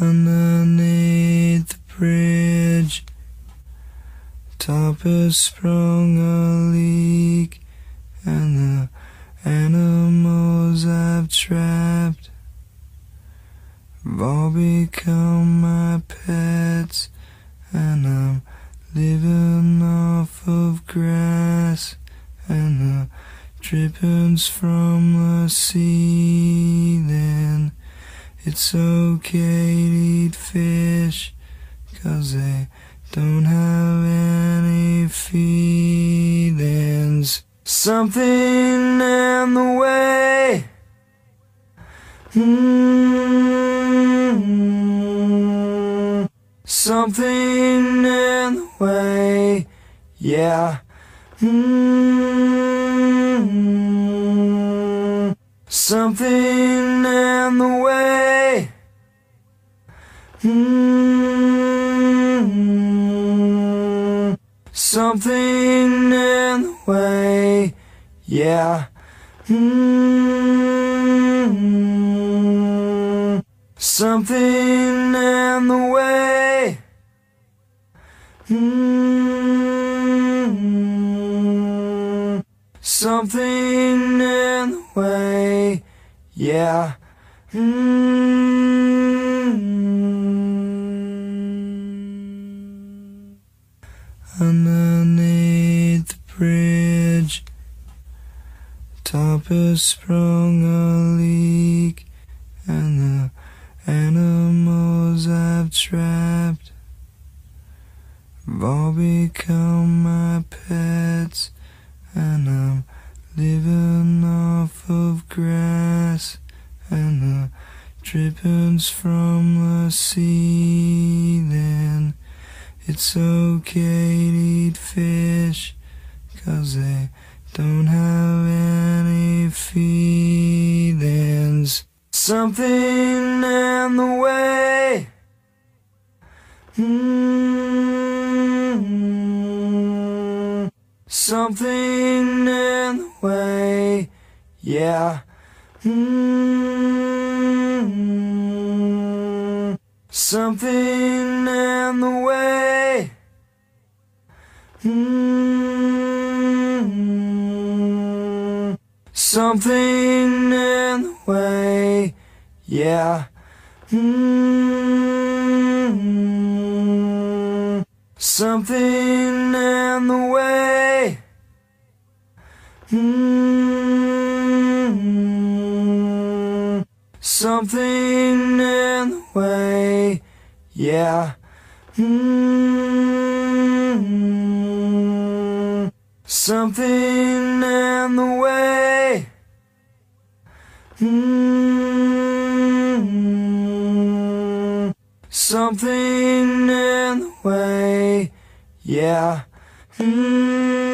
underneath the bridge. Top has sprung a leak, and the animals I've trapped have all become my pets. And I'm living off of grass, and the drippings from the ceiling. It's okay to eat fish, 'cause they don't have any feelings. Something in the way. Something in the way, yeah. Something in the way. Something in the way, yeah. Something in the way. Something in the way, yeah. Underneath the bridge, top has sprung a leak, and the animals I've trapped have all become my pets, and I'm living off of grass, and the drippings from the ceiling. It's okay to eat fish, 'cause they don't have any feelings. Something in the way. Something in the way, yeah. Something in the way. Something in the way, yeah. Something in the way. Something in the way, yeah. Something in the way. Something in the way, yeah.